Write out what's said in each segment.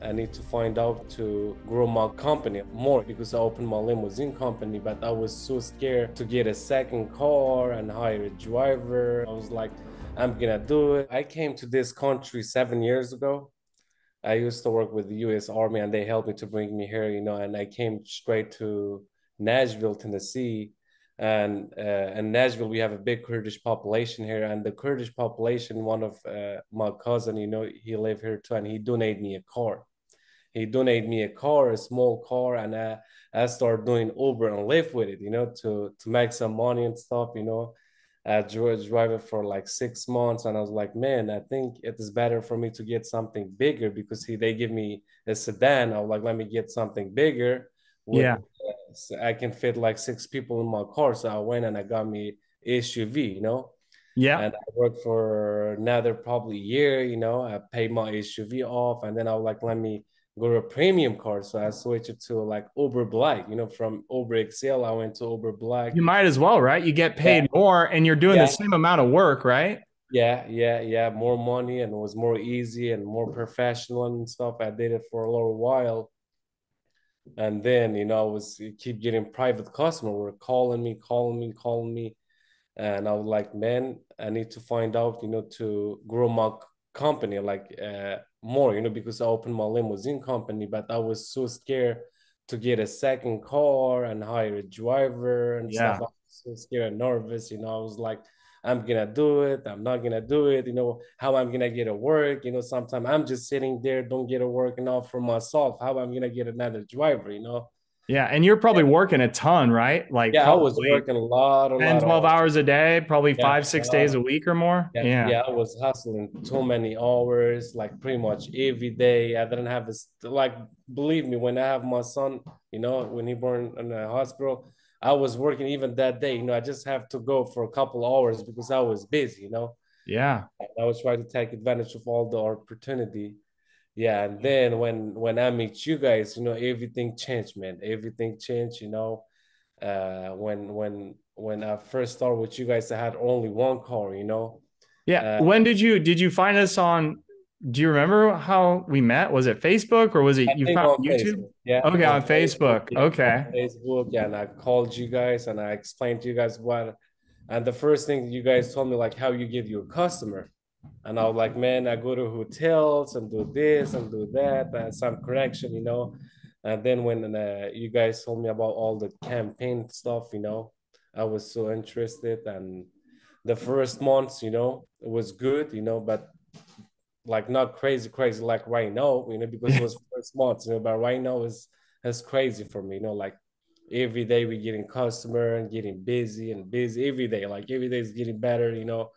I need to find out to grow my company more because I opened my limousine company, but I was so scared to get a second car and hire a driver. I was like, I'm gonna do it. I came to this country 7 years ago. I used to work with the U.S. Army and they helped me to bring me here, you know, and I came straight to Nashville, Tennessee. And in Nashville, we have a big Kurdish population here, and the Kurdish population, one of my cousin, you know, he lived here too, and he donated me a car. He donated me a car, a small car, and I started doing Uber and Lyft with it, you know, to make some money and stuff, you know. I drove it for like 6 months, and I was like, man, I think it is better for me to get something bigger because they give me a sedan. I was like, let me get something bigger. Yeah. I can fit like 6 people in my car. So I went and I got me SUV, you know? Yeah. And I worked for another probably year, you know, I paid my SUV off, and then I was like, let me go to a premium car. So I switched it to like Uber Black, you know, from Uber XL, I went to Uber Black. You might as well, right? You get paid more and you're doing the same amount of work, right? Yeah. More money, and it was more easy and more professional and stuff. I did it for a little while. And then, you know, I was keep getting private customers were calling me. And I was like, man, I need to find out, you know, to grow my company like more, you know, because I opened my limousine company, but I was so scared to get a second car and hire a driver and stuff. I was so scared and nervous, you know. I was like, I'm going to do it. I'm not going to do it. You know, how I'm going to get a work. You know, sometimes I'm just sitting there, don't get a work enough for myself. How I'm going to get another driver, you know? Yeah. And you're probably working a ton, right? Like I was working a lot, 12 hours a day, probably 5-6 days a week or more. Yeah. I was hustling too many hours, like pretty much every day. I didn't have this, like, believe me, when I have my son, you know, when he born in the hospital, I was working even that day, you know, I just have to go for a couple hours because I was busy, you know? Yeah. And I was trying to take advantage of all the opportunity. Yeah. And then when I meet you guys, you know, everything changed, man. Everything changed, you know, when I first started with you guys, I had only one car, you know? Yeah. When did you find us on, do you remember how we met? Was it Facebook or was it you found YouTube? Facebook. Yeah. Okay, on Facebook. Yeah, okay. On Facebook, yeah, and I called you guys and I explained to you guys what, and the first thing you guys told me, like, how you get your customer. And I was like, man, I go to hotels and do this and do that, and some correction, you know. And then when you guys told me about all the campaign stuff, you know, I was so interested. And the first months, you know, it was good, you know, but like not crazy like right now, you know, because it was first months, you know, but right now it's crazy for me, you know, like every day we're getting customer and getting busy every day, like every day is getting better, you know,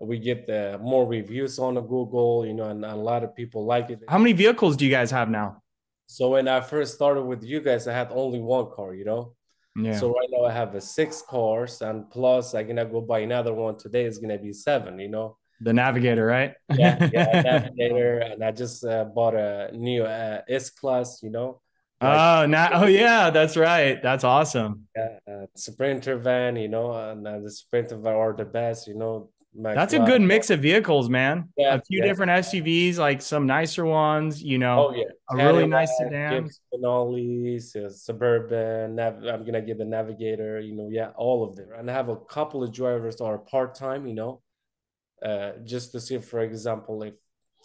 we get more reviews on Google, you know, and a lot of people like it. How many vehicles do you guys have now? So when I first started with you guys, I had only one car, you know? Yeah. So right now I have 6 cars and plus I'm gonna go buy another one today, it's gonna be 7, you know? The Navigator, right? Yeah, Navigator, and I just bought a new S-Class, you know? Like, oh yeah, that's right. That's awesome. Yeah, Sprinter van, you know, and the Sprinter van are the best, you know? That's a good mix of vehicles, man. Yeah, a few different SUVs, like some nicer ones, you know? Oh, yeah. A really nice sedan. Suburban, I'm going to get the Navigator, you know? Yeah, all of them. And I have a couple of drivers that are part-time, you know? Just to see, for example,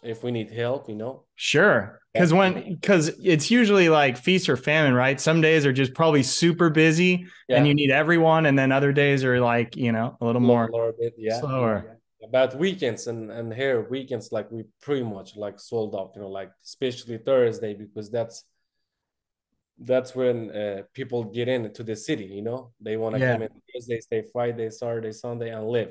if we need help, you know? Sure. Because it's usually like feast or famine, right? Some days are just probably super busy and you need everyone. And then other days are like, you know, a little more bit, slower. Yeah. About weekends and here weekends, like we pretty much like sold out, you know, like especially Thursday, because that's when people get into the city, you know? They want to come in Thursday, stay Friday, Saturday, Sunday and live.